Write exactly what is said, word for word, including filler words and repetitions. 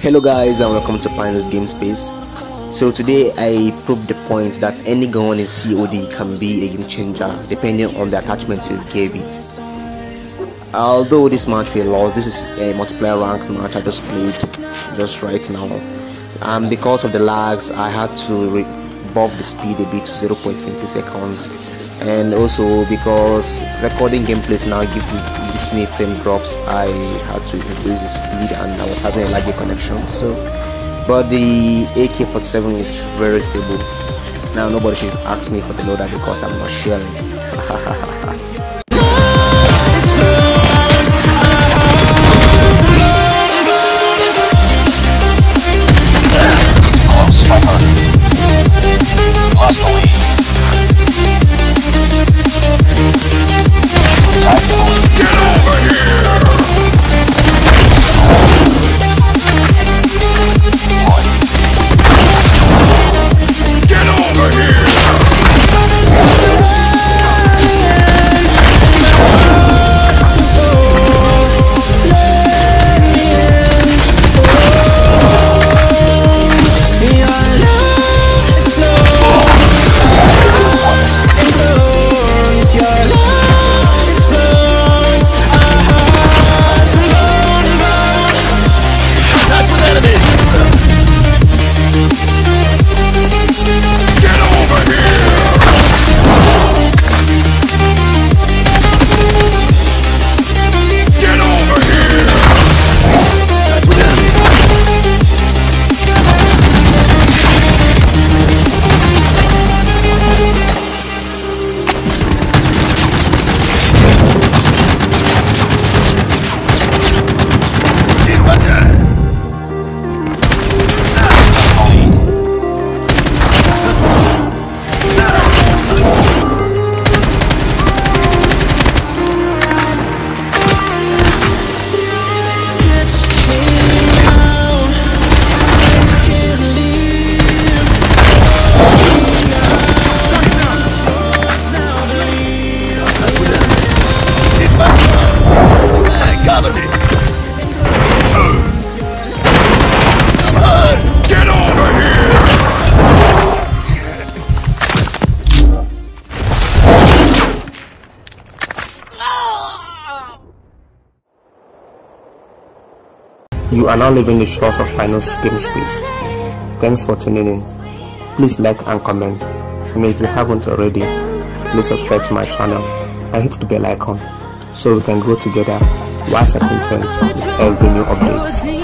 Hello guys and welcome to Pinus Game Space. So today I proved the point that any gun in C O D can be a game changer depending on the attachments you gave it. Although this match we lost, this is a multiplayer ranked match I just played just right now, and because of the lags I had to buff the speed a bit to zero point two zero seconds, and also because recording gameplays now gives me gives me frame drops, I had to increase the speed and I was having a laggy connection. So but the A K forty-seven is very stable now. Nobody should ask me for the loader because I'm not sharing. You are now leaving the shores of Pinus Game Space. Thanks for tuning in. Please like and comment. And if you haven't already, please subscribe to my channel and hit the bell icon so we can grow together while setting trends with every new update.